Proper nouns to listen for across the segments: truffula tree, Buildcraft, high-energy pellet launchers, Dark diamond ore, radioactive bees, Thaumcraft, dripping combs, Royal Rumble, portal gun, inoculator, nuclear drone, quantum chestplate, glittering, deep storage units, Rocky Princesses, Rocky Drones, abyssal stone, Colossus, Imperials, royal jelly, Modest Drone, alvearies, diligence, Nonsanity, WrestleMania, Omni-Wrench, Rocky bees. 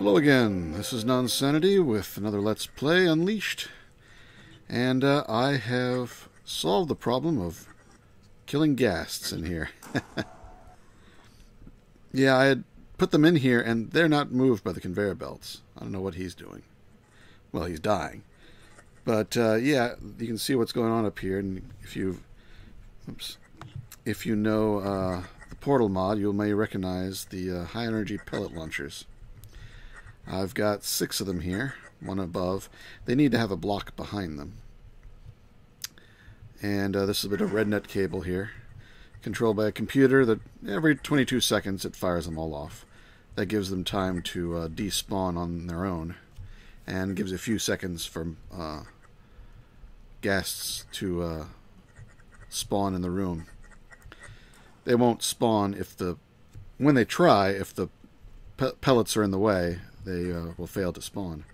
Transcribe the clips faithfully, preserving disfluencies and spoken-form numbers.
Hello again, this is Nonsanity with another Let's Play Unleashed, and uh, I have solved the problem of killing ghasts in here. Yeah, I had put them in here and they're not moved by the conveyor belts. I don't know what he's doing. Well, he's dying. But uh, yeah, you can see what's going on up here, and if you've, oops, if you know uh, the portal mod, you may recognize the uh, high-energy pellet launchers. I've got six of them here, one above. They need to have a block behind them. And uh, this is a bit of RedNet cable here, controlled by a computer that every twenty-two seconds it fires them all off. That gives them time to uh, despawn on their own, and gives a few seconds for uh, ghasts to uh, spawn in the room. They won't spawn if the... when they try, if the pe- pellets are in the way, they uh, will fail to spawn.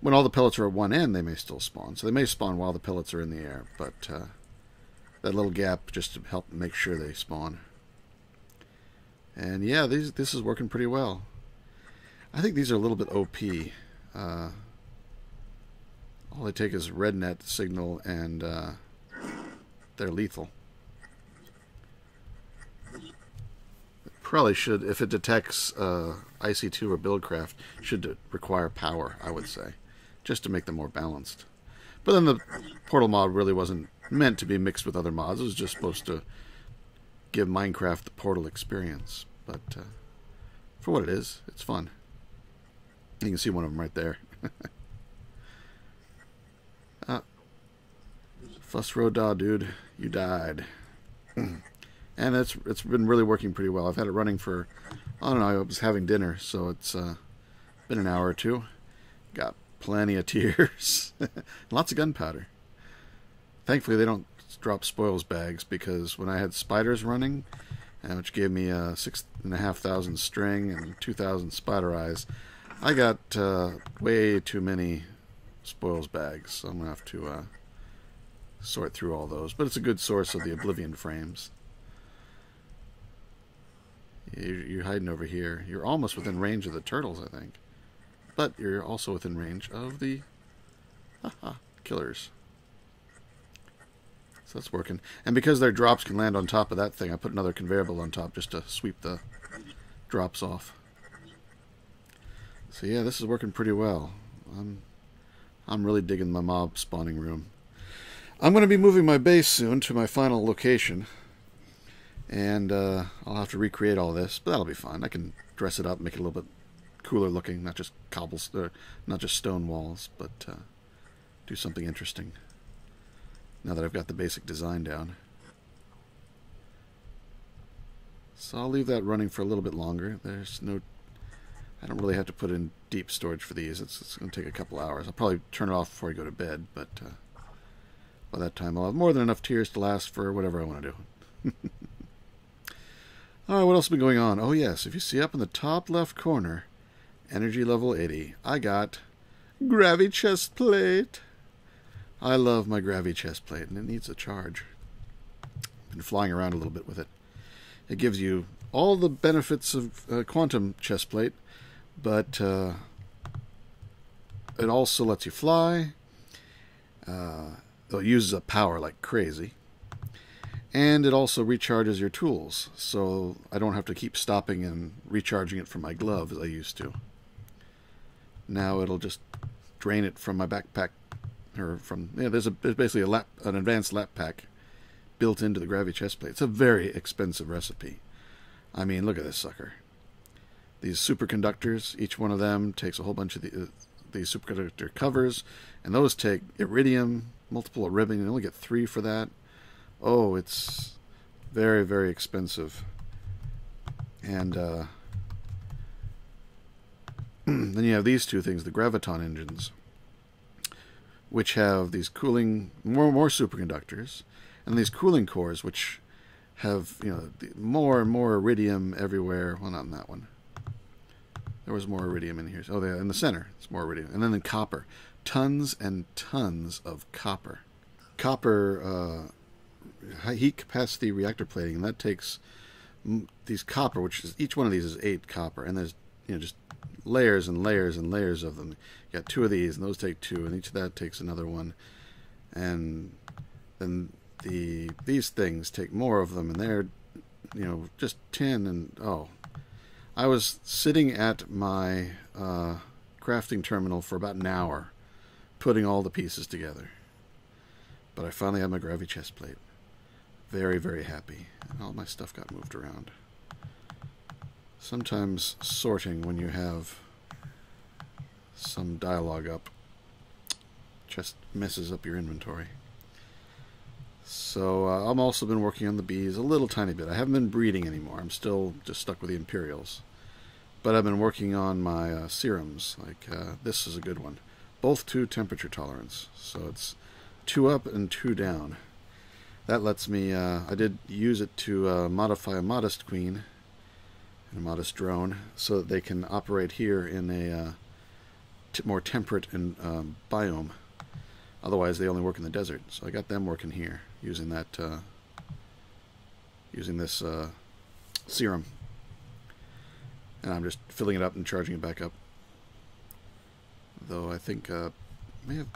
When all the pellets are at one end, they may still spawn. So they may spawn while the pellets are in the air, but uh, that little gap just to help make sure they spawn. And yeah, these, this is working pretty well. I think these are a little bit O P. Uh, all they take is RedNet signal, and uh, they're lethal. Probably should, if it detects uh, I C two or Buildcraft, should require power, I would say, just to make them more balanced. But then the portal mod really wasn't meant to be mixed with other mods. It was just supposed to give Minecraft the portal experience. But uh, for what it is, it's fun. You can see one of them right there. uh, Fuss Row Da, dude. You died. And it's it's been really working pretty well. I've had it running for, I don't know, I was having dinner, so it's uh, been an hour or two. Got plenty of tears. Lots of gunpowder. Thankfully, they don't drop spoils bags, because when I had spiders running, uh, which gave me uh, six thousand five hundred string and two thousand spider eyes, I got uh, way too many spoils bags, so I'm going to have to uh, sort through all those. But it's a good source of the Oblivion frames. You're hiding over here. You're almost within range of the turtles, I think. But you're also within range of the haha, killers. So that's working. And because their drops can land on top of that thing, I put another conveyor belt on top just to sweep the drops off. So yeah, this is working pretty well. I'm, I'm really digging my mob spawning room. I'm going to be moving my base soon to my final location. And uh, I'll have to recreate all this, but that'll be fun. I can dress it up, make it a little bit cooler looking, not just cobblestone, uh, not just stone walls, but uh, do something interesting. Now that I've got the basic design down, so I'll leave that running for a little bit longer. There's no, I don't really have to put in deep storage for these. It's, it's going to take a couple hours. I'll probably turn it off before I go to bed, but uh, by that time I'll have more than enough tears to last for whatever I want to do. Alright, what else has been going on? Oh yes, if you see up in the top left corner, energy level eighty, I got Gravity Chestplate. I love my Gravity Chestplate, and it needs a charge. I've been flying around a little bit with it. It gives you all the benefits of uh, quantum chestplate, but uh, it also lets you fly. Uh, it uses up power like crazy. And it also recharges your tools, so I don't have to keep stopping and recharging it from my glove as I used to. Now it'll just drain it from my backpack, or from, yeah, there's, a, there's basically a lap, an advanced lap pack built into the Gravity Chestplate. It's a very expensive recipe. I mean, look at this sucker. These superconductors, each one of them takes a whole bunch of the, uh, these superconductor covers, and those take iridium, multiple iridium. You only get three for that. Oh, it's very, very expensive. And uh, then you have these two things, the Graviton engines, which have these cooling, more more superconductors, and these cooling cores, which have, you know, more and more iridium everywhere. Well, not in that one. There was more iridium in here. Oh, in the center, it's more iridium. And then the copper. Tons and tons of copper. Copper... Uh, High heat capacity reactor plating, and that takes these copper, which is each one of these is eight copper, and there's you know, just layers and layers and layers of them. You got two of these, and those take two, and each of that takes another one, and then the these things take more of them, and they're, you know, just ten. And oh, I was sitting at my uh, crafting terminal for about an hour, putting all the pieces together. But I finally had my Gravity Chestplate. Very, very happy. And all my stuff got moved around. Sometimes sorting when you have some dialogue up just messes up your inventory. So uh, I've also been working on the bees a little tiny bit. I haven't been breeding anymore. I'm still just stuck with the Imperials. But I've been working on my uh, serums. Like uh, this is a good one. Both to temperature tolerance. So it's two up and two down. That lets me, uh, I did use it to uh, modify a modest queen and a modest drone so that they can operate here in a uh, t more temperate and, um, biome. Otherwise they only work in the desert. So I got them working here using that, uh, using this uh, serum. And I'm just filling it up and charging it back up. Though I think uh, I may have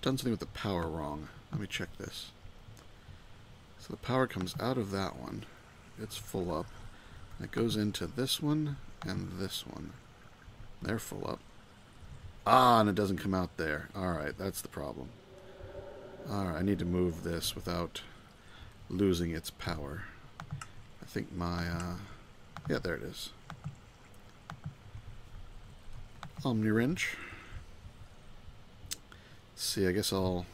done something with the power wrong. Let me check this. So the power comes out of that one. It's full up. It goes into this one and this one. They're full up. Ah, and it doesn't come out there. Alright, that's the problem. Alright, I need to move this without losing its power. I think my... Uh, yeah, there it is. Omni-wrench. Let's see, I guess I'll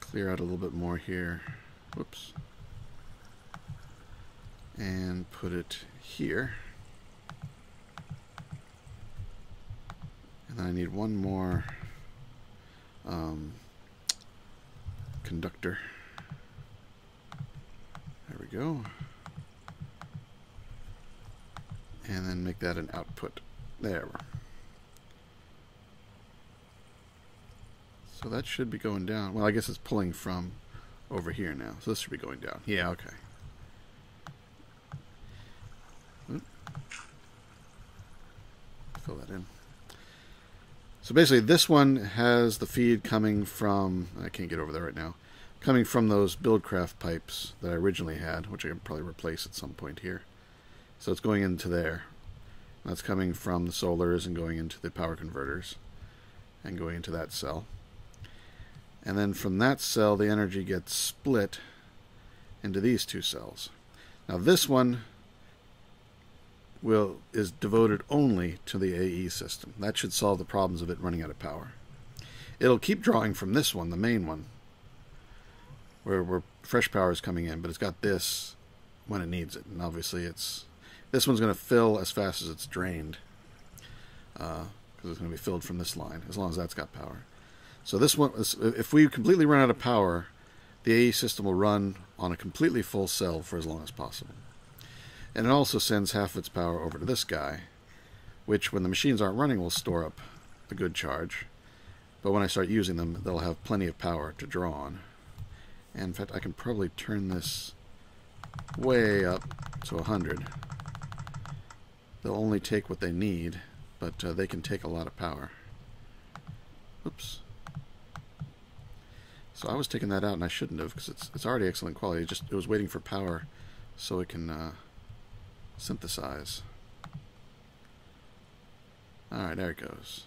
clear out a little bit more here. Whoops. And put it here. And then I need one more um, conductor. There we go. And then make that an output. There. So that should be going down. Well, I guess it's pulling from over here now. So this should be going down. Yeah, okay. Oop. Fill that in. So basically this one has the feed coming from... I can't get over there right now. Coming from those Buildcraft pipes that I originally had, which I can probably replace at some point here. So it's going into there. That's coming from the solars and going into the power converters and going into that cell. And then from that cell, the energy gets split into these two cells. Now this one will is devoted only to the A E system. That should solve the problems of it running out of power. It'll keep drawing from this one, the main one, where, where fresh power is coming in, but it's got this when it needs it. And obviously it's this one's going to fill as fast as it's drained, because uh, it's going to be filled from this line, as long as that's got power. So this one, if we completely run out of power, the A E system will run on a completely full cell for as long as possible. And it also sends half of its power over to this guy, which when the machines aren't running will store up a good charge. But when I start using them, they'll have plenty of power to draw on. And in fact, I can probably turn this way up to one hundred. They'll only take what they need, but uh, they can take a lot of power. Oops. So I was taking that out, and I shouldn't have, because it's it's already excellent quality. It just it was waiting for power, so it can uh, synthesize. All right, there it goes.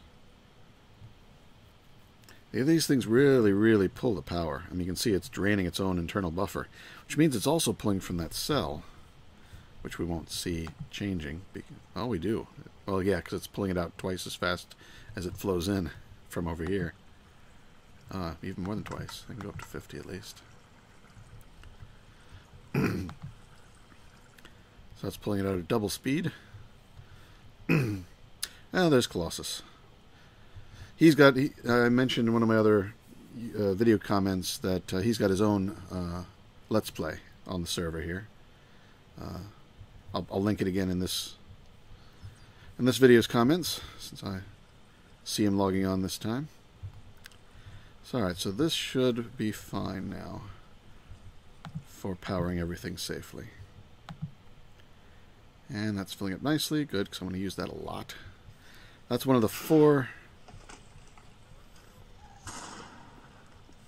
These things really, really pull the power. I mean, you can see it's draining its own internal buffer, which means it's also pulling from that cell, which we won't see changing. Oh, we do. Well, yeah, because it's pulling it out twice as fast as it flows in from over here. Uh, even more than twice. I can go up to fifty at least. So that's pulling it out at double speed. Oh, there's Colossus. He's got... He, I mentioned in one of my other uh, video comments that uh, he's got his own uh, Let's Play on the server here. Uh, I'll, I'll link it again in this in this video's comments, since I see him logging on this time. So, all right, so this should be fine now for powering everything safely. And that's filling up nicely. Good, because I'm going to use that a lot. That's one of the four.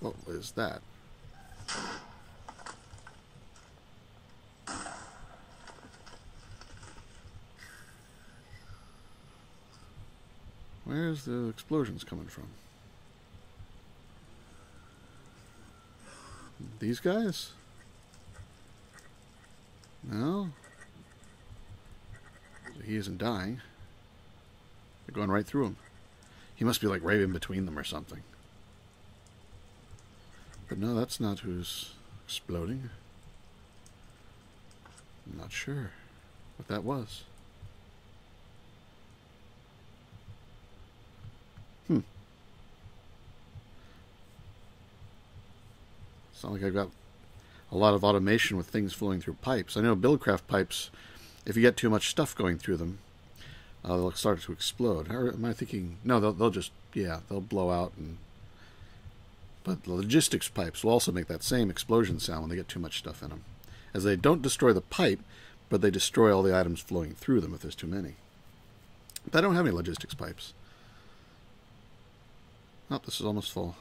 What is that? Where's the explosions coming from? These guys? No? He isn't dying. They're going right through him. He must be like right in between them or something. But no, that's not who's exploding. I'm not sure what that was. Hmm. It's not like I've got a lot of automation with things flowing through pipes. I know Buildcraft pipes, if you get too much stuff going through them, uh, they'll start to explode. Or am I thinking... No, they'll, they'll just... Yeah, they'll blow out. And But the logistics pipes will also make that same explosion sound when they get too much stuff in them. As they don't destroy the pipe, but they destroy all the items flowing through them if there's too many. But I don't have any logistics pipes. Oh, this is almost full.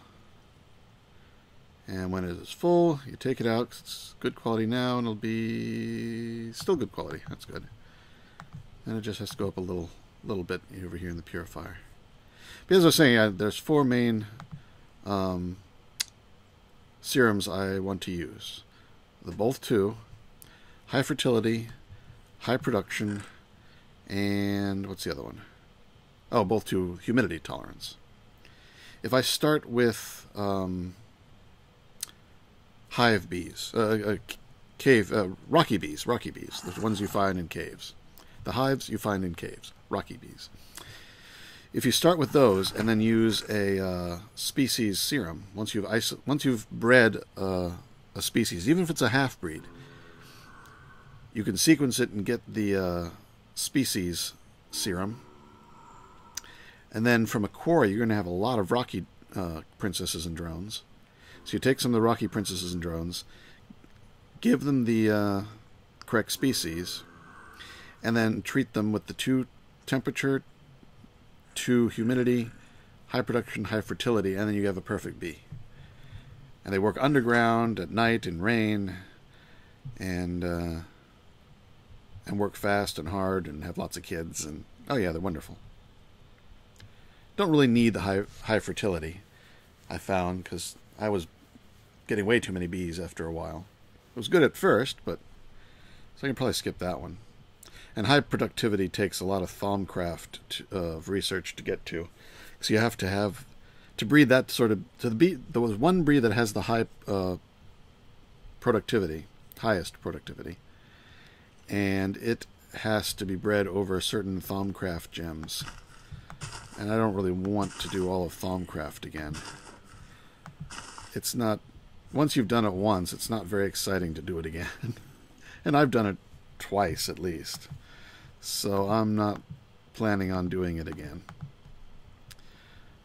And when it is full, you take it out, because it's good quality now, and it'll be still good quality. That's good. And it just has to go up a little little bit over here in the purifier. But as I was saying, I, there's four main um, serums I want to use. The both two, high fertility, high production, and what's the other one? Oh, both two, humidity tolerance. If I start with... Um, hive bees, uh, uh, cave, uh, rocky bees, rocky bees, the ones you find in caves. The hives you find in caves, rocky bees. If you start with those and then use a uh, species serum, once you've, iso once you've bred uh, a species, even if it's a half-breed, you can sequence it and get the uh, species serum. And then from a quarry, you're going to have a lot of rocky uh, princesses and drones. So you take some of the rocky princesses and drones, give them the uh, correct species, and then treat them with the two temperature, two humidity, high production, high fertility, and then you have a perfect bee. And they work underground at night in rain, and uh, and work fast and hard and have lots of kids. And oh yeah, they're wonderful. Don't really need the high high fertility, I found, because I was getting way too many bees after a while. It was good at first, but... So I can probably skip that one. And high productivity takes a lot of Thaumcraft of uh, research to get to. So you have to have... To breed that sort of... So the bee, there was one breed that has the high uh, productivity, highest productivity. And it has to be bred over certain Thaumcraft gems. And I don't really want to do all of Thaumcraft again. It's not, once you've done it once, it's not very exciting to do it again. And I've done it twice at least. So I'm not planning on doing it again.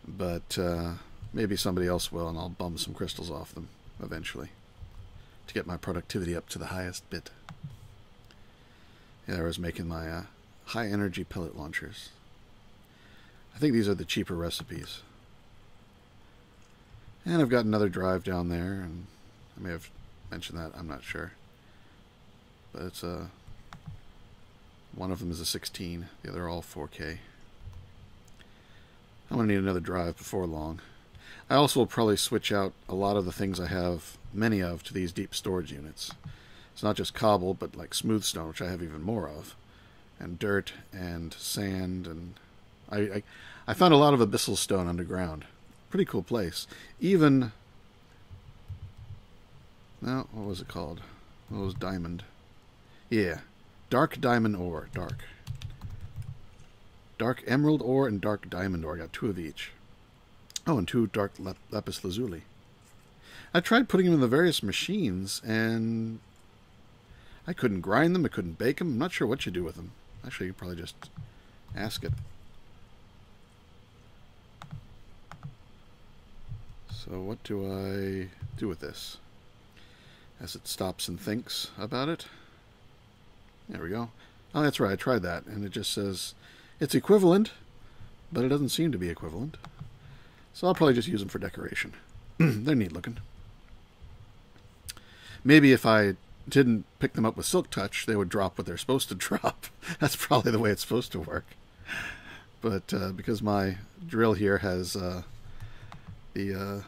But uh, maybe somebody else will, and I'll bum some crystals off them eventually to get my productivity up to the highest bit. Yeah, I was making my uh, high-energy pellet launchers. I think these are the cheaper recipes. And I've got another drive down there, and I may have mentioned that, I'm not sure. But it's a... One of them is a sixteen, the other are all four K. I'm going to need another drive before long. I also will probably switch out a lot of the things I have many of to these deep storage units. It's not just cobble, but like smooth stone, which I have even more of. And dirt, and sand, and... I, I, I found a lot of abyssal stone underground. Pretty cool place. Even now, what was it called? What was diamond? Yeah, dark diamond ore. Dark, dark emerald ore and dark diamond ore. I got two of each. Oh, and two dark lap lapis lazuli. I tried putting them in the various machines, and I couldn't grind them. I couldn't bake them. I'm not sure what you do with them. Actually, you could probably just ask it. So what do I do with this? As it stops and thinks about it. There we go. Oh, that's right. I tried that, and it just says it's equivalent, but it doesn't seem to be equivalent. So I'll probably just use them for decoration. They're neat looking. Maybe if I didn't pick them up with Silk Touch, they would drop what they're supposed to drop. That's probably the way it's supposed to work. But uh, because my drill here has uh, the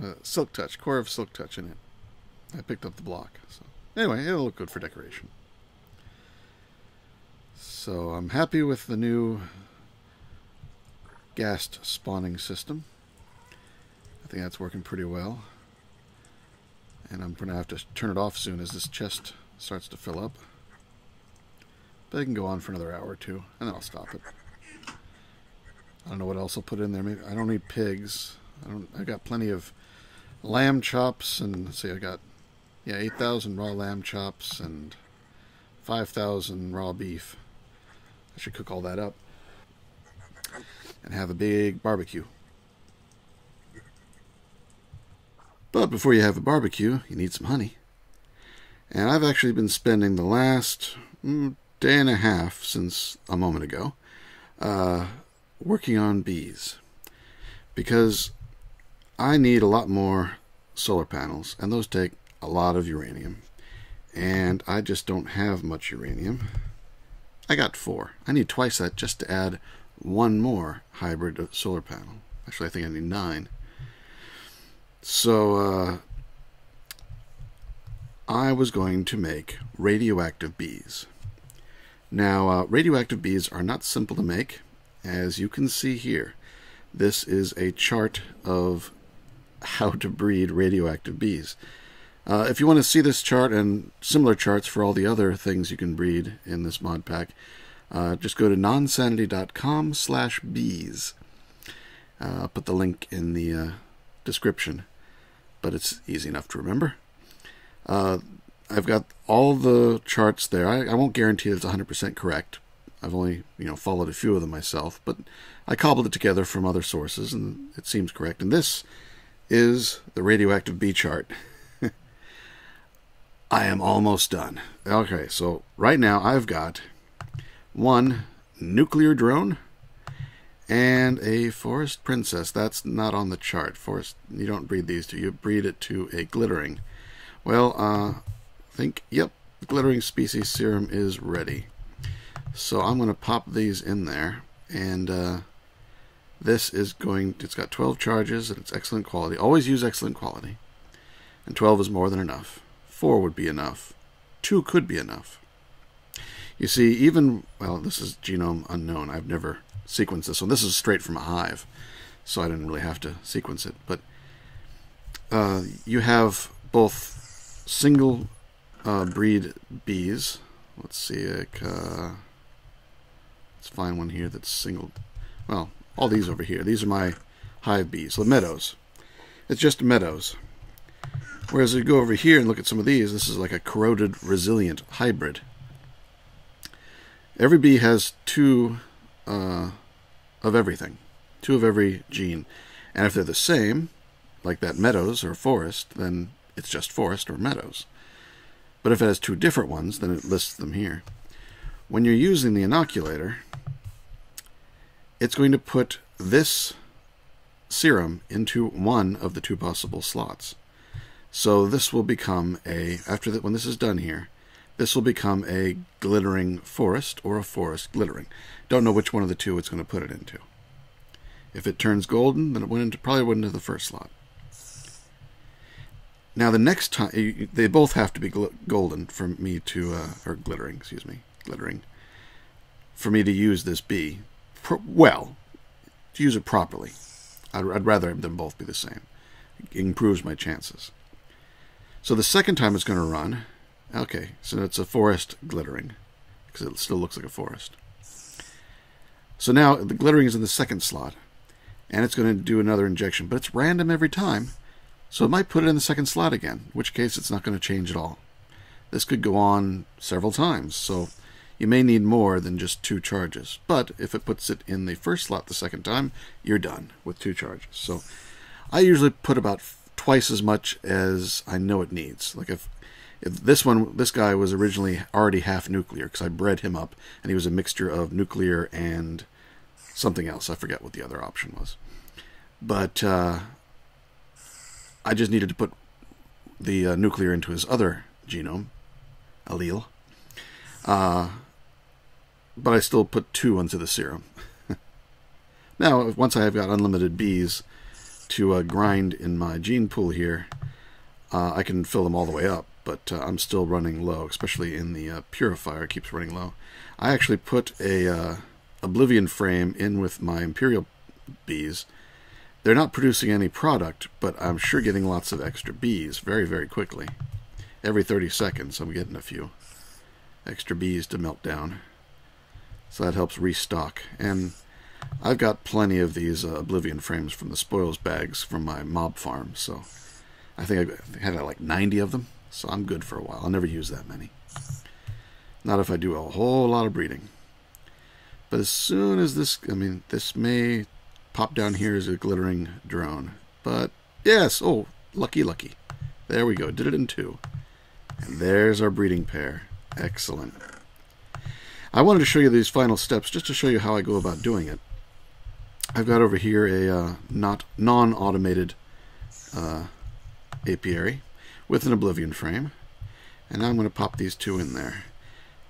uh, uh, Silk Touch, core of Silk Touch in it, I picked up the block. So anyway, it'll look good for decoration. So I'm happy with the new ghast spawning system. I think that's working pretty well. And I'm going to have to turn it off soon as this chest starts to fill up. But I can go on for another hour or two, and then I'll stop it. I don't know what else I'll put in there. Maybe I don't need pigs. I don't. I got plenty of lamb chops, and let's see, I got yeah, eight thousand raw lamb chops and five thousand raw beef. I should cook all that up and have a big barbecue. But before you have a barbecue, you need some honey. And I've actually been spending the last mm, day and a half, since a moment ago, uh, working on bees. Because I need a lot more solar panels, and those take a lot of uranium. And I just don't have much uranium. I got four. I need twice that just to add one more hybrid solar panel. Actually, I think I need nine. So, uh, I was going to make radioactive bees. Now, uh, radioactive bees are not simple to make, as you can see here. This is a chart of how to breed radioactive bees. Uh, if you want to see this chart and similar charts for all the other things you can breed in this mod pack, uh, just go to nonsanity.com slash bees. Uh, put the link in the uh, description. But it's easy enough to remember. Uh, I've got all the charts there. I, I won't guarantee it's one hundred percent correct. I've only, you know, followed a few of them myself, but I cobbled it together from other sources, and it seems correct. And this is the radioactive bee chart. I am almost done. Okay, so right now I've got one nuclear drone and a forest princess. That's not on the chart. Forest, you don't breed these two. You breed it to a glittering. Well, uh, I think, yep, the glittering species serum is ready. So I'm going to pop these in there. And uh, this is going, it's got twelve charges, and it's excellent quality. Always use excellent quality. And twelve is more than enough. four would be enough. two could be enough. You see, even, well, this is genome unknown. I've never sequence this one. This is straight from a hive, so I didn't really have to sequence it. But uh, you have both single uh, breed bees. Let's see. Like, uh, let's find one here that's single. Well, all these over here. These are my hive bees. So the meadows. It's just meadows. Whereas if you go over here and look at some of these, this is like a corroded resilient hybrid. Every bee has two Uh, of everything. Two of every gene. And if they're the same, like that meadows or forest, then it's just forest or meadows. But if it has two different ones, then it lists them here. When you're using the inoculator, it's going to put this serum into one of the two possible slots. So this will become a, after that, when this is done here, this will become a glittering forest or a forest glittering. Don't know which one of the two it's going to put it into. If it turns golden, then it went into, probably went into the first slot. Now the next time, they both have to be golden for me to, uh, or glittering, excuse me, glittering, for me to use this bee. Pro well, to use it properly. I'd, I'd rather them both be the same. It improves my chances. So the second time it's going to run, okay, so it's a forest glittering, because it still looks like a forest. So now the glittering is in the second slot, and it's going to do another injection, but it's random every time, so it might put it in the second slot again, in which case it's not going to change at all. This could go on several times, so you may need more than just two charges, but if it puts it in the first slot the second time, you're done with two charges. So I usually put about twice as much as I know it needs. Like if This one, this guy was originally already half nuclear because I bred him up, and he was a mixture of nuclear and something else. I forget what the other option was. But uh, I just needed to put the uh, nuclear into his other genome, allele. Uh, but I still put two onto the serum. Now, once I have got unlimited bees to uh, grind in my gene pool here, uh, I can fill them all the way up. But uh, I'm still running low, especially in the uh, purifier. It keeps running low. I actually put a uh, Oblivion frame in with my Imperial bees. They're not producing any product, but I'm sure getting lots of extra bees very, very quickly. Every thirty seconds, I'm getting a few extra bees to melt down. So that helps restock. And I've got plenty of these uh, Oblivion frames from the spoils bags from my mob farm. So I think I had like ninety of them. So I'm good for a while. I'll never use that many. Not if I do a whole lot of breeding. But as soon as this... I mean, this may pop down here as a glittering drone. But, yes! Oh, lucky, lucky. There we go. Did it in two. And there's our breeding pair. Excellent. I wanted to show you these final steps just to show you how I go about doing it. I've got over here a uh, not non-automated uh, apiary with an Oblivion frame, and I'm going to pop these two in there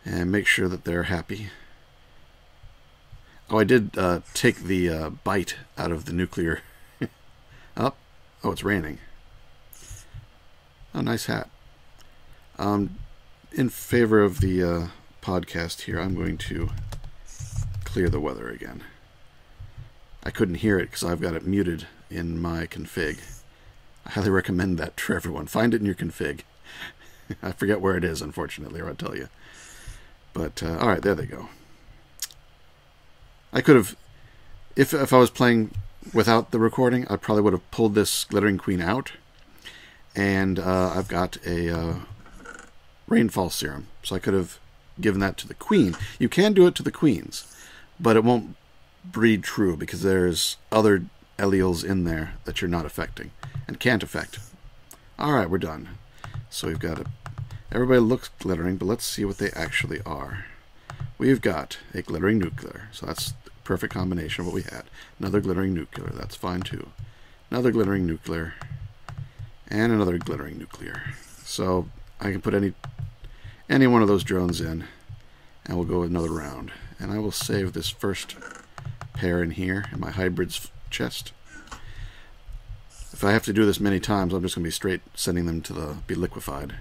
and make sure that they're happy. Oh, I did uh, take the uh, bite out of the nuclear. Up. Oh, it's raining. Oh, nice hat. Um, in favor of the uh, podcast here, I'm going to clear the weather again. I couldn't hear it because I've got it muted in my config. I highly recommend that for everyone. Find it in your config. I forget where it is, unfortunately, or I'll tell you. But, uh, alright, there they go. I could have... If, if I was playing without the recording, I probably would have pulled this Glittering Queen out. And uh, I've got a uh, rainfall serum. So I could have given that to the queen. You can do it to the queens, but it won't breed true because there's other alleles in there that you're not affecting and can't affect. Alright, we're done. So we've got a... Everybody looks glittering, but let's see what they actually are. We've got a glittering nuclear, so that's the perfect combination of what we had. Another glittering nuclear, that's fine too. Another glittering nuclear, and another glittering nuclear. So I can put any any one of those drones in, and we'll go another round. And I will save this first pair in here in my hybrids chest. If I have to do this many times, I'm just going to be straight sending them to the be liquefied,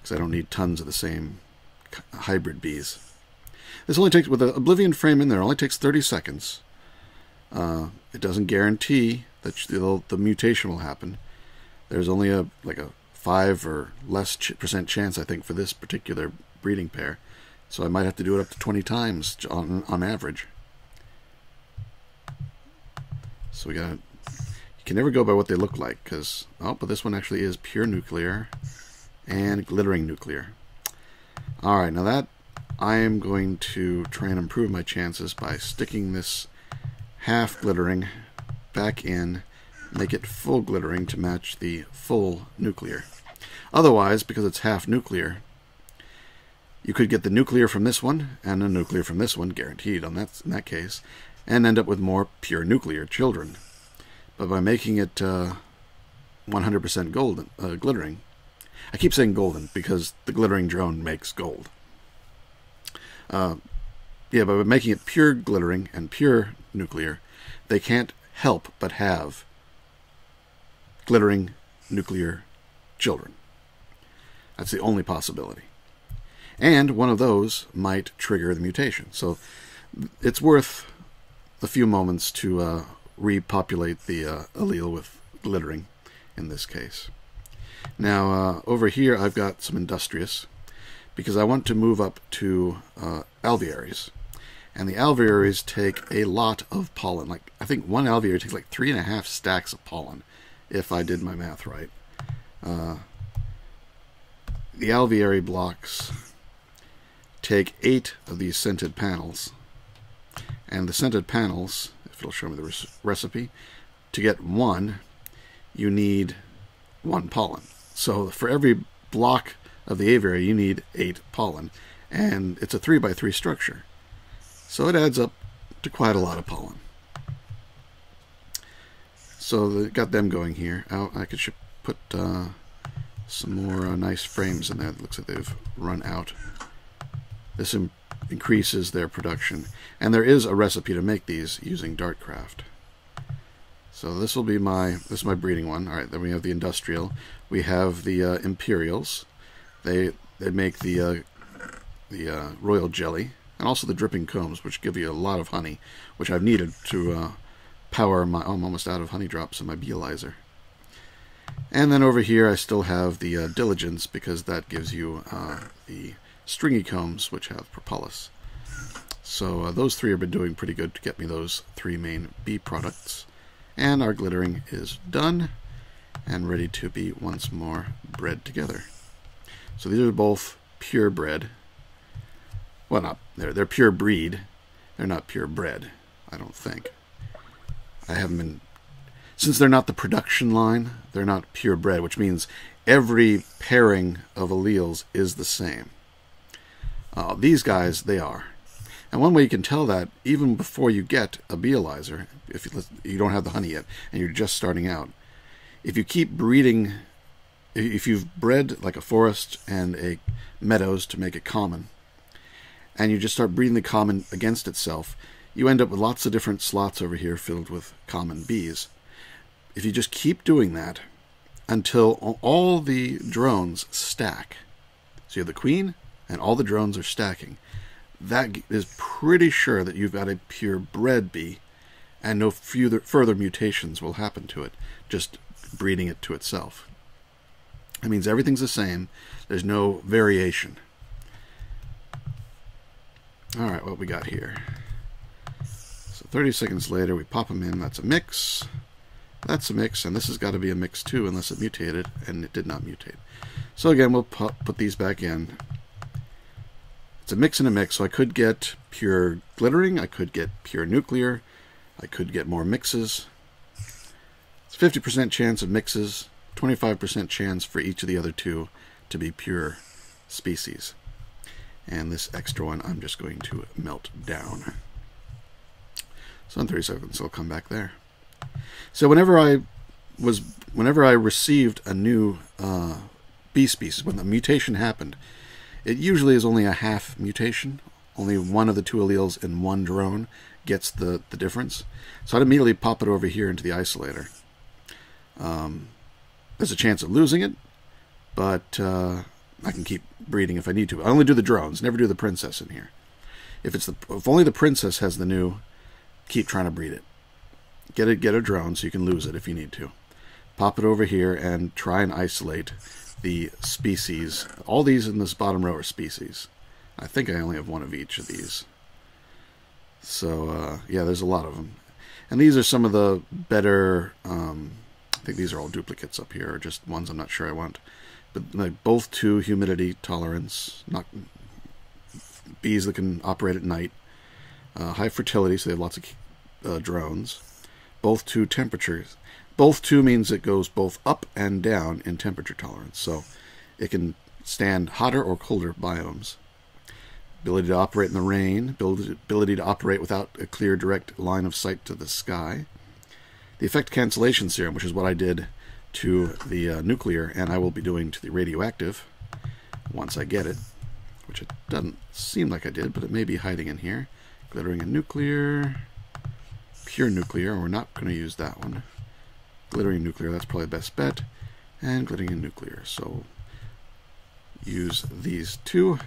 because I don't need tons of the same hybrid bees. This only takes, with the Oblivion frame in there, it only takes thirty seconds. Uh, it doesn't guarantee that the, the mutation will happen. There's only a like a five or less ch percent chance, I think, for this particular breeding pair. So I might have to do it up to twenty times on on average. So we got, you can never go by what they look like, because, oh, but this one actually is pure nuclear and glittering nuclear. Alright, now that, I am going to try and improve my chances by sticking this half glittering back in, make it full glittering to match the full nuclear. Otherwise, because it's half nuclear, you could get the nuclear from this one, and the nuclear from this one, guaranteed on that, in that case, and end up with more pure nuclear children. But by making it one hundred percent uh, golden, uh, glittering, I keep saying golden because the glittering drone makes gold. Uh, yeah, but by making it pure glittering and pure nuclear, they can't help but have glittering nuclear children. That's the only possibility. And one of those might trigger the mutation. So it's worth a few moments to uh, repopulate the uh, allele with glittering in this case. Now uh, over here I've got some industrious because I want to move up to uh, alvearies, and the alvearies take a lot of pollen. Like, I think one alveary takes like three and a half stacks of pollen if I did my math right. Uh, the alveary blocks take eight of these scented panels. And the scented panels, if it'll show me the recipe, to get one, you need one pollen. So for every block of the aviary, you need eight pollen. And it's a three by three structure. So it adds up to quite a lot of pollen. So the, got them going here. Oh, I could put uh, some more uh, nice frames in there. It looks like they've run out. This in increases their production. And there is a recipe to make these using Dartcraft. So this will be my this is my breeding one. All right, then we have the industrial. We have the uh, Imperials. They they make the uh, the uh, royal jelly and also the dripping combs, which give you a lot of honey, which I've needed to uh, power my. Oh, I'm almost out of honey drops in my beelizer. And then over here, I still have the uh, diligence because that gives you uh, the stringy combs, which have propolis. So uh, those three have been doing pretty good to get me those three main bee products. And our glittering is done and ready to be once more bred together. So these are both purebred. Well, not they're they're pure breed. They're not purebred, I don't think. I haven't been since they're not the production line. They're not purebred, which means every pairing of alleles is the same. Uh, these guys, they are. And one way you can tell that, even before you get a beelizer, if you, you don't have the honey yet, and you're just starting out, if you keep breeding, if you've bred like a forest and a meadows to make it common, and you just start breeding the common against itself, you end up with lots of different slots over here filled with common bees. If you just keep doing that until all the drones stack, so you have the queen and all the drones are stacking, that is pretty sure that you've got a purebred bee, and no further, further mutations will happen to it, just breeding it to itself. It means everything's the same. There's no variation. All right, what we got here. So thirty seconds later, we pop them in. That's a mix. That's a mix, and this has got to be a mix too, unless it mutated, and it did not mutate. So again, we'll pop, put these back in. It's a mix and a mix, so I could get pure glittering, I could get pure nuclear, I could get more mixes. It's fifty percent chance of mixes, twenty-five percent chance for each of the other two to be pure species. And this extra one I'm just going to melt down. So in thirty seconds I'll come back there. So whenever I was, whenever I received a new uh, bee species, when the mutation happened, it usually is only a half mutation. Only one of the two alleles in one drone gets the, the difference. So I'd immediately pop it over here into the isolator. Um, there's a chance of losing it, but uh, I can keep breeding if I need to. I only do the drones, never do the princess in here. If it's the, if only the princess has the new, keep trying to breed it. Get it, get a drone so you can lose it if you need to. Pop it over here and try and isolate the species. All these in this bottom row are species. I think I only have one of each of these. So uh, yeah, there's a lot of them, and these are some of the better. Um, I think these are all duplicates up here, or just ones I'm not sure I want. But like both to humidity tolerance, not bees that can operate at night, uh, high fertility, so they have lots of uh, drones. Both to temperatures. Both two means it goes both up and down in temperature tolerance, so it can stand hotter or colder biomes. Ability to operate in the rain, ability to operate without a clear direct line of sight to the sky. The effect cancellation serum, which is what I did to the uh, nuclear, and I will be doing to the radioactive once I get it, which it doesn't seem like I did, but it may be hiding in here. Glittering and nuclear, pure nuclear, we're not going to use that one. Glittering nuclear, that's probably the best bet. And glittering and nuclear. So use these two.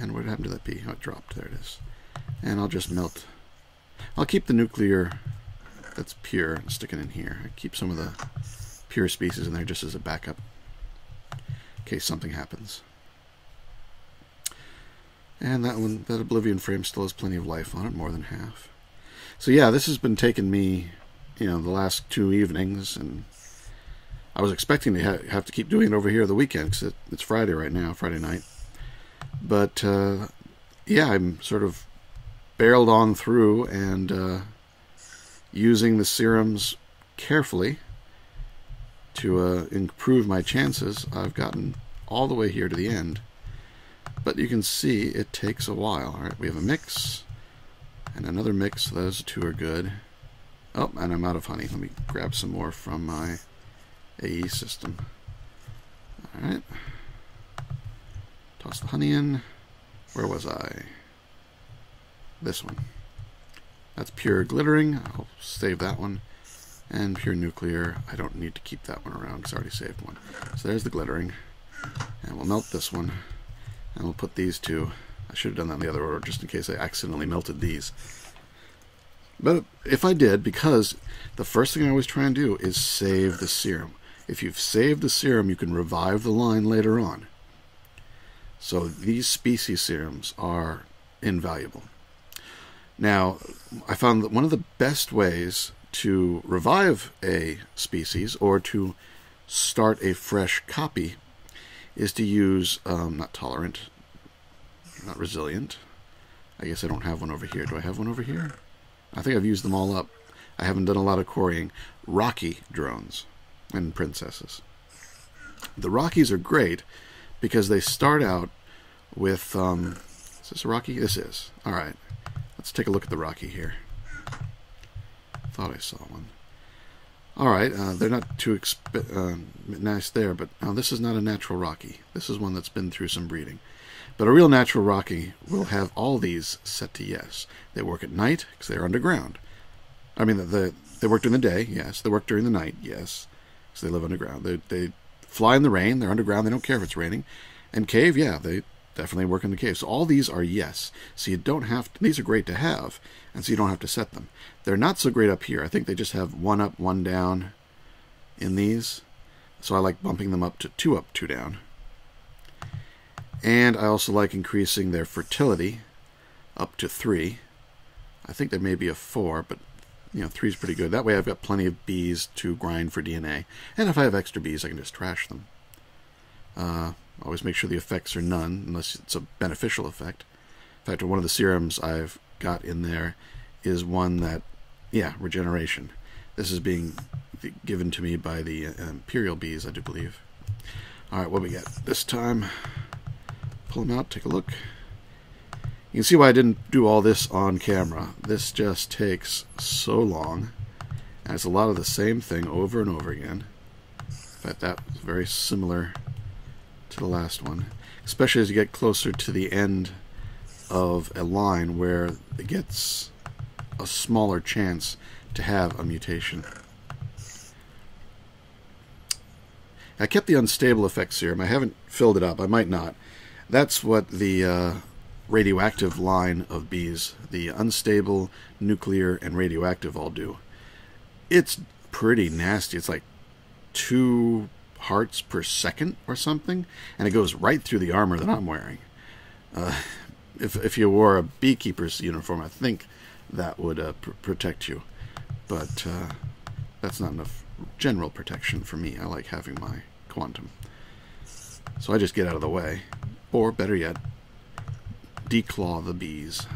And what happened to that bee? Oh, it dropped. There it is. And I'll just melt. I'll keep the nuclear that's pure and stick it in here. I keep some of the pure species in there just as a backup in case something happens. And that one, that Oblivion frame still has plenty of life on it, more than half. So yeah, this has been taking me, you know, the last two evenings, and I was expecting to ha have to keep doing it over here the weekend, because it, it's Friday right now, Friday night. But, uh, yeah, I'm sort of barreled on through and uh, using the serums carefully to uh, improve my chances. I've gotten all the way here to the end. But you can see it takes a while. All right, we have a mix and another mix. Those two are good. Oh, and I'm out of honey. Let me grab some more from my A E system. All right. Toss the honey in. Where was I? This one. That's pure glittering. I'll save that one. And pure nuclear. I don't need to keep that one around because I already saved one. So there's the glittering. And we'll melt this one. And we'll put these two. I should have done that in the other order just in case I accidentally melted these. But if I did, because the first thing I always try and do is save the serum. If you've saved the serum, you can revive the line later on. So these species serums are invaluable. Now, I found that one of the best ways to revive a species or to start a fresh copy is to use, um, not tolerant, not resilient. I guess I don't have one over here. Do I have one over here? I think I've used them all up. I haven't done a lot of quarrying. Rocky drones and princesses. The Rockies are great because they start out with... Um, is this a Rocky? This is. All right. Let's take a look at the Rocky here. Thought I saw one. All right. Uh, they're not too exp uh, nice there, but now this is not a natural Rocky. This is one that's been through some breeding. But a real natural Rocky will have all these set to yes. They work at night because they're underground. I mean, the, the, they work during the day, yes. They work during the night, yes, because they live underground. They, they fly in the rain. They're underground. They don't care if it's raining. And cave, yeah, they definitely work in the cave. So all these are yes. So you don't have to, these are great to have, and so you don't have to set them. They're not so great up here. I think they just have one up, one down in these. So I like bumping them up to two up, two down. And I also like increasing their fertility up to three. I think there may be a four, but you know, three is pretty good. That way I've got plenty of bees to grind for D N A. And if I have extra bees, I can just trash them. Uh, always make sure the effects are none, unless it's a beneficial effect. In fact, one of the serums I've got in there is one that, yeah, regeneration. This is being given to me by the uh, Imperial bees, I do believe. All right, what we got this time? Pull them out, take a look. You can see why I didn't do all this on camera. This just takes so long, and it's a lot of the same thing over and over again. In fact, that was very similar to the last one, especially as you get closer to the end of a line where it gets a smaller chance to have a mutation. I kept the unstable effect serum. I haven't filled it up. I might not. That's what the uh, radioactive line of bees, the unstable, nuclear, and radioactive all do. It's pretty nasty. It's like two hearts per second or something, and it goes right through the armor that I'm wearing. Uh, if, if you wore a beekeeper's uniform, I think that would uh, pr protect you. But uh, that's not enough general protection for me. I like having my quantum. So I just get out of the way. Or, better yet, declaw the bees.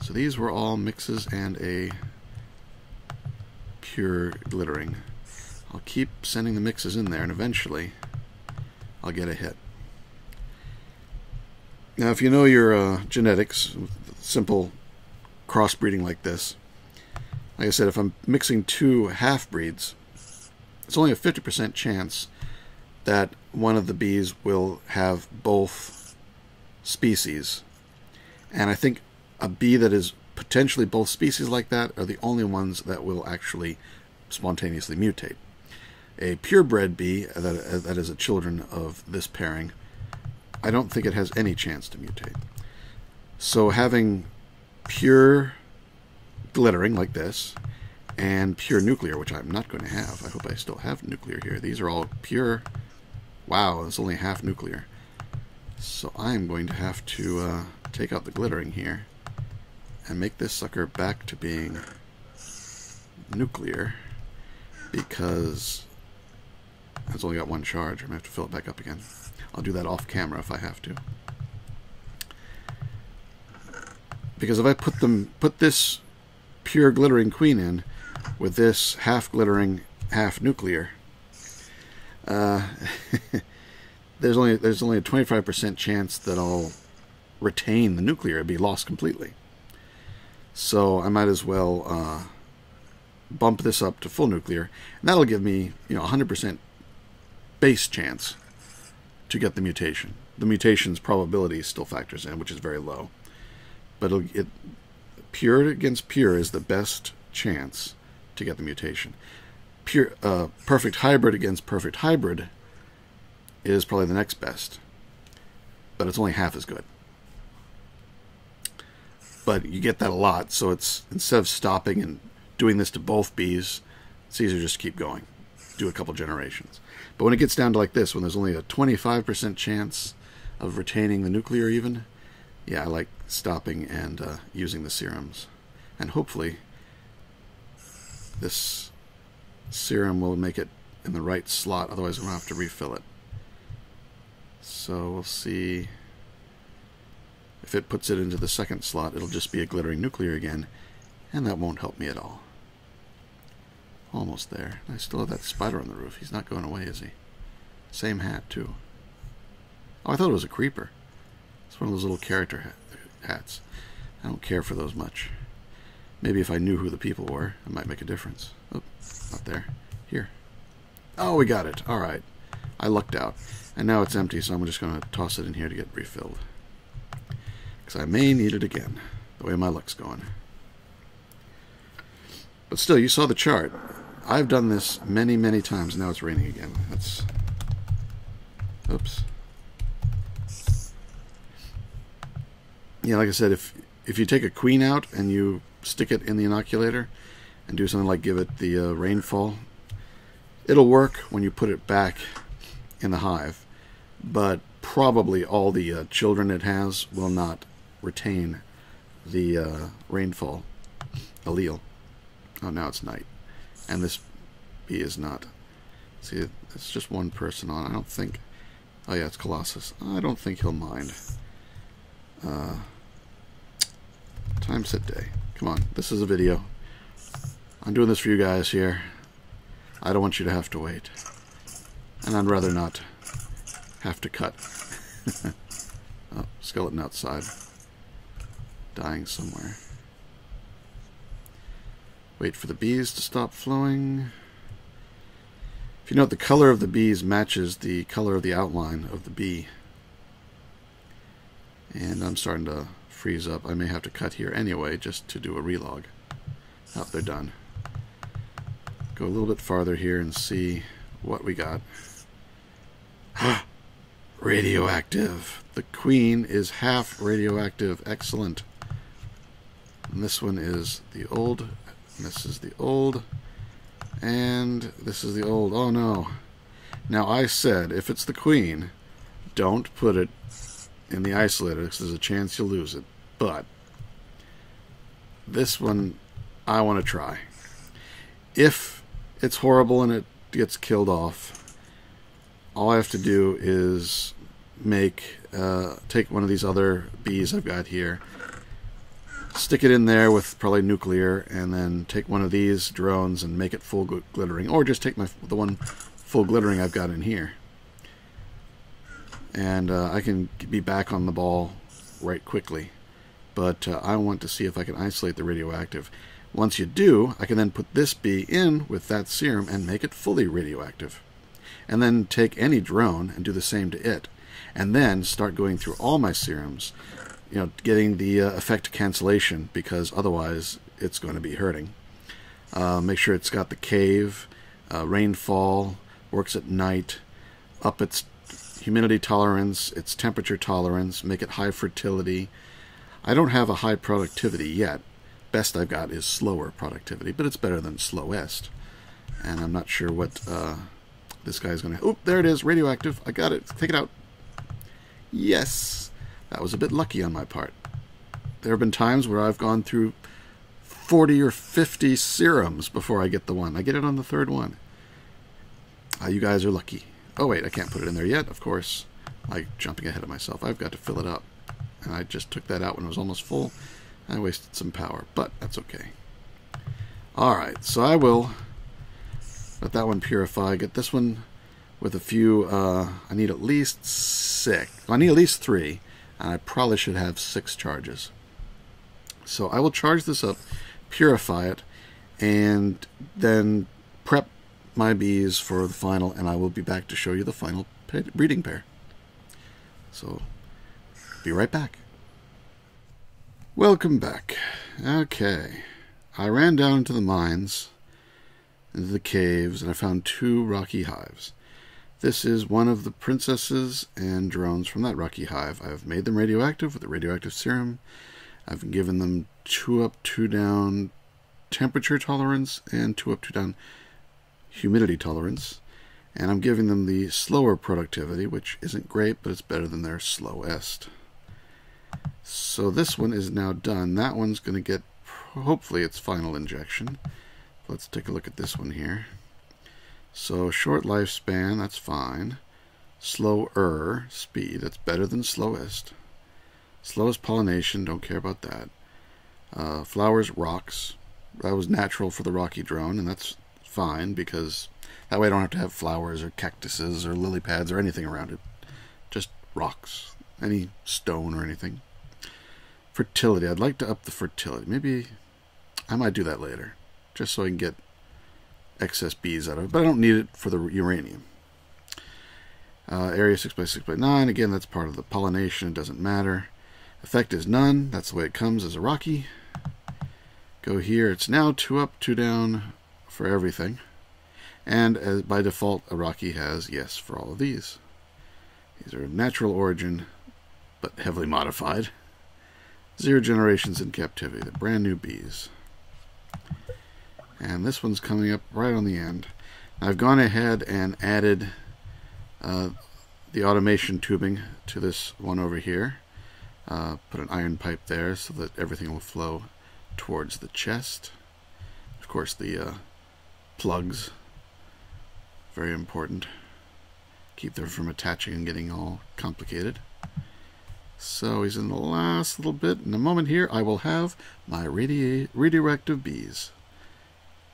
So these were all mixes and a pure glittering. I'll keep sending the mixes in there, and eventually I'll get a hit. Now, if you know your uh, genetics, simple crossbreeding like this, like I said, if I'm mixing two half-breeds, it's only a fifty percent chance that one of the bees will have both species. And I think a bee that is potentially both species like that are the only ones that will actually spontaneously mutate. A purebred bee that, that is a children of this pairing, I don't think it has any chance to mutate. So having pure glittering like this and pure nuclear, which I'm not going to have. I hope I still have nuclear here. These are all pure. Wow, it's only half nuclear. So I'm going to have to uh, take out the glittering here and make this sucker back to being nuclear because it's only got one charge. I'm going to have to fill it back up again. I'll do that off camera if I have to. Because if I put them, put this pure glittering queen in with this half glittering, half nuclear, Uh, there's only there's only a twenty-five percent chance that I'll retain the nuclear. It'd be lost completely. So I might as well uh, bump this up to full nuclear, and that'll give me, you know, one hundred percent base chance to get the mutation. The mutation's probability still factors in, which is very low. But it'll, it pure against pure is the best chance to get the mutation. Pure uh, perfect hybrid against perfect hybrid is probably the next best, but it's only half as good. But you get that a lot, so it's, instead of stopping and doing this to both bees, it's easier just to keep going, do a couple generations. But when it gets down to like this, when there's only a twenty-five percent chance of retaining the nuclear even, yeah, I like stopping and uh, using the serums. And hopefully this serum will make it in the right slot, otherwise I'm going to have to refill it. So we'll see. If it puts it into the second slot, it'll just be a glittering nuclear again, and that won't help me at all. Almost there. I still have that spider on the roof. He's not going away, is he? Same hat, too. Oh, I thought it was a creeper. It's one of those little character hat hats. I don't care for those much. Maybe if I knew who the people were, it might make a difference. Oh, not there. Here. Oh, we got it. All right. I lucked out. And now it's empty, so I'm just going to toss it in here to get refilled. Because I may need it again, the way my luck's going. But still, you saw the chart. I've done this many, many times. Now it's raining again. That's... Oops. Yeah, like I said, if if you take a queen out and you stick it in the inoculator and do something like give it the uh, rainfall, it'll work when you put it back in the hive. But probably all the uh, children it has will not retain the uh, rainfall allele. Oh, now it's night. And this bee is not. See, it's just one person on. I don't think... Oh, yeah, it's Colossus. I don't think he'll mind. Uh, time, set, day. Come on, this is a video. I'm doing this for you guys here. I don't want you to have to wait. And I'd rather not have to cut. Oh, skeleton outside. Dying somewhere. Wait for the bees to stop flowing. If you note, the color of the bees matches the color of the outline of the bee. And I'm starting to freeze up. I may have to cut here anyway just to do a relog. Oh, they're done. Go a little bit farther here and see what we got. Ah, radioactive. The queen is half radioactive. Excellent. And this one is the old... This is the old, and this is the old. Oh no. Now I said, if it's the queen, don't put it in the isolator, because there's a chance you'll lose it. But this one, I want to try. If it's horrible and it gets killed off, all I have to do is make, uh, take one of these other bees I've got here, stick it in there with probably nuclear, and then take one of these drones and make it full glittering, or just take my the one full glittering I've got in here, and uh, I can be back on the ball right quickly. But uh, I want to see if I can isolate the radioactive. Once you do, I can then put this bee in with that serum and make it fully radioactive, and then take any drone and do the same to it, and then start going through all my serums, you know, getting the uh, effect cancellation, because otherwise it's going to be hurting. Uh, make sure it's got the cave, uh, rainfall, works at night, up its humidity tolerance, its temperature tolerance, make it high fertility. I don't have a high productivity yet. Best I've got is slower productivity, but it's better than slowest. And I'm not sure what uh, this guy's going to... Oh, there it is, radioactive. I got it. Take it out. Yes. That was a bit lucky on my part. There have been times where I've gone through forty or fifty serums before I get the one. I get it on the third one. Uh, you guys are lucky. Oh, wait, I can't put it in there yet, of course. I'm jumping ahead of myself. I've got to fill it up. And I just took that out when it was almost full. I wasted some power, but that's okay. All right, so I will let that one purify. Get this one with a few, uh, I need at least six, I need at least three, and I probably should have six charges. So I will charge this up, purify it, and then prep my bees for the final, and I will be back to show you the final breeding pair. So, be right back. Welcome back. Okay, I ran down to the mines, into the caves, and I found two rocky hives. This is one of the princesses and drones from that rocky hive. I've made them radioactive with a radioactive serum. I've given them two up, two down temperature tolerance and two up, two down humidity tolerance. And I'm giving them the slower productivity, which isn't great, but it's better than their slowest. So this one is now done. That one's going to get, hopefully, its final injection. Let's take a look at this one here. So short lifespan, that's fine. Slower speed, that's better than slowest. Slowest pollination, don't care about that. Uh, flowers, rocks. That was natural for the rocky drone, and that's fine, because that way I don't have to have flowers or cactuses or lily pads or anything around it. Just rocks. Any stone or anything. Fertility. I'd like to up the fertility. Maybe I might do that later, just so I can get excess bees out of it. But I don't need it for the uranium. Uh, area six by six by nine. Again, that's part of the pollination. It doesn't matter. Effect is none. That's the way it comes as a rocky. Go here. It's now two up, two down for everything. And as by default, a rocky has yes for all of these. These are natural origin, but heavily modified. Zero generations in captivity. They're brand new bees. And this one's coming up right on the end. I've gone ahead and added uh, the automation tubing to this one over here. Uh, put an iron pipe there so that everything will flow towards the chest. Of course, the uh, plugs, very important. Keep them from attaching and getting all complicated. So he's in the last little bit. In a moment here, I will have my radi radioactive bees.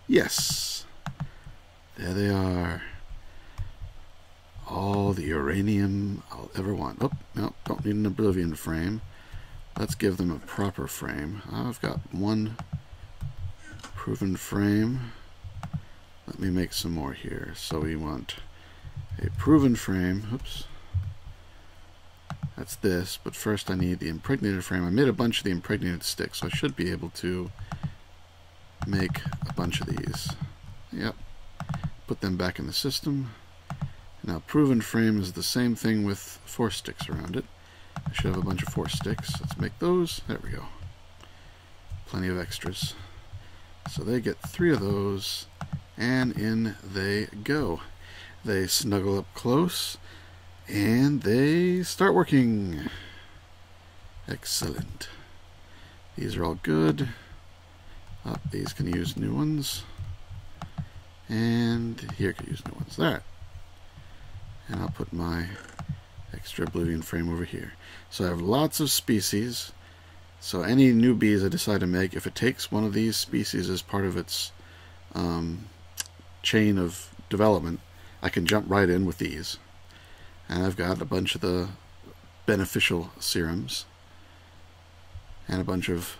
Yes, there they are. All the uranium I'll ever want. Oh, no, don't need an Oblivion frame. Let's give them a proper frame. I've got one proven frame. Let me make some more here. So we want a proven frame. Oops. That's this, but first I need the impregnated frame. I made a bunch of the impregnated sticks, so I should be able to make a bunch of these. Yep. Put them back in the system. Now, proven frame is the same thing with four sticks around it. I should have a bunch of four sticks. Let's make those. There we go. Plenty of extras. So they get three of those, and in they go. They snuggle up close, and they start working. Excellent. These are all good. Uh, these can use new ones, and here can use new ones. There. And I'll put my extra Oblivion frame over here. So I have lots of species. So any new bees I decide to make, if it takes one of these species as part of its um, chain of development, I can jump right in with these. And I've got a bunch of the beneficial serums and a bunch of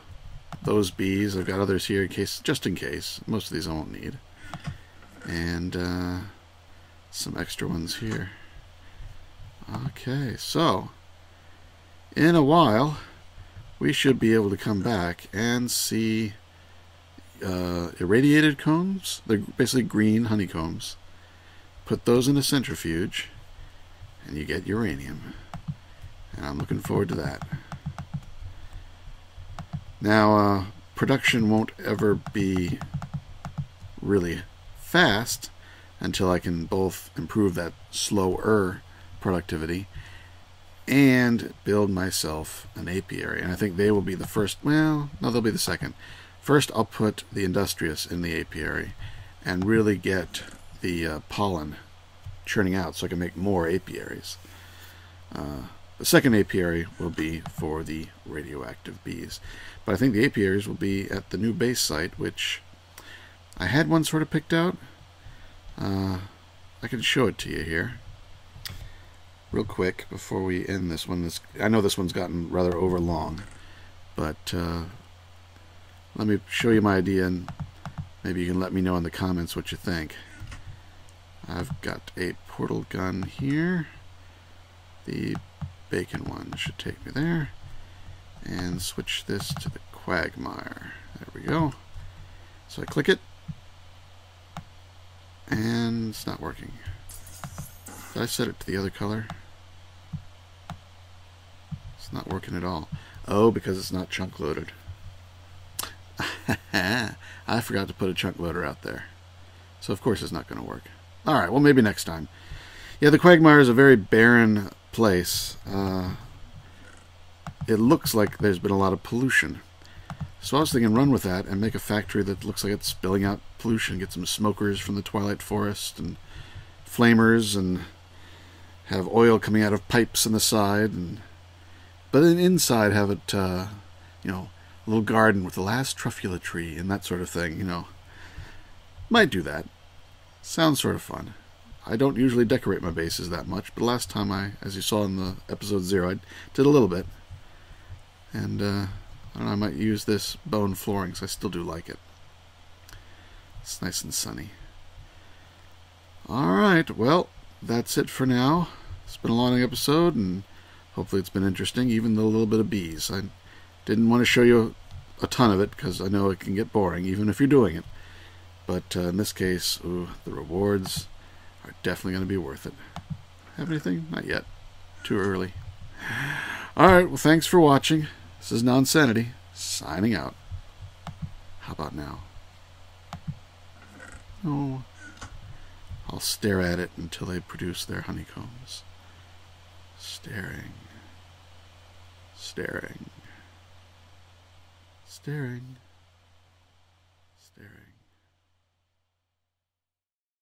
those bees. I've got others here in case, just in case. Most of these I won't need. And uh, some extra ones here. Okay, so in a while we should be able to come back and see uh, irradiated combs. They're basically green honeycombs. Put those in a centrifuge and you get uranium, and I'm looking forward to that. Now, uh, production won't ever be really fast until I can both improve that slower productivity and build myself an apiary. And I think they will be the first, well, no, they'll be the second. First, I'll put the industrious in the apiary and really get the uh, pollen churning out so I can make more apiaries. Uh, the second apiary will be for the radioactive bees. But I think the apiaries will be at the new base site, which I had one sort of picked out. Uh, I can show it to you here real quick before we end this one. This, I know this one's gotten rather over long, but uh, let me show you my idea, and maybe you can let me know in the comments what you think. I've got a portal gun here. The bacon one should take me there. And switch this to the quagmire. There we go. So I click it. And it's not working. Did I set it to the other color? It's not working at all. Oh, because it's not chunk loaded. I forgot to put a chunk loader out there. So of course it's not going to work. Alright, well maybe next time. Yeah, the quagmire is a very barren place. Uh, it looks like there's been a lot of pollution. So I was thinking run with that and make a factory that looks like it's spilling out pollution. Get some smokers from the Twilight Forest and flamers and have oil coming out of pipes in the side. And, but then inside have it, uh, you know, a little garden with the last truffula tree and that sort of thing, you know. Might do that. Sounds sort of fun. I don't usually decorate my bases that much, but last time I, as you saw in the episode zero, I did a little bit. And, uh, I don't know, I might use this bone flooring, because I still do like it. It's nice and sunny. Alright, well, that's it for now. It's been a long episode, and hopefully it's been interesting, even though a little bit of bees. I didn't want to show you a ton of it, because I know it can get boring, even if you're doing it. But uh, in this case, ooh, the rewards are definitely going to be worth it. Have anything? Not yet. Too early. Alright, well thanks for watching. This is Nonsanity, signing out. How about now? Oh, I'll stare at it until they produce their honeycombs. Staring. Staring. Staring. Staring.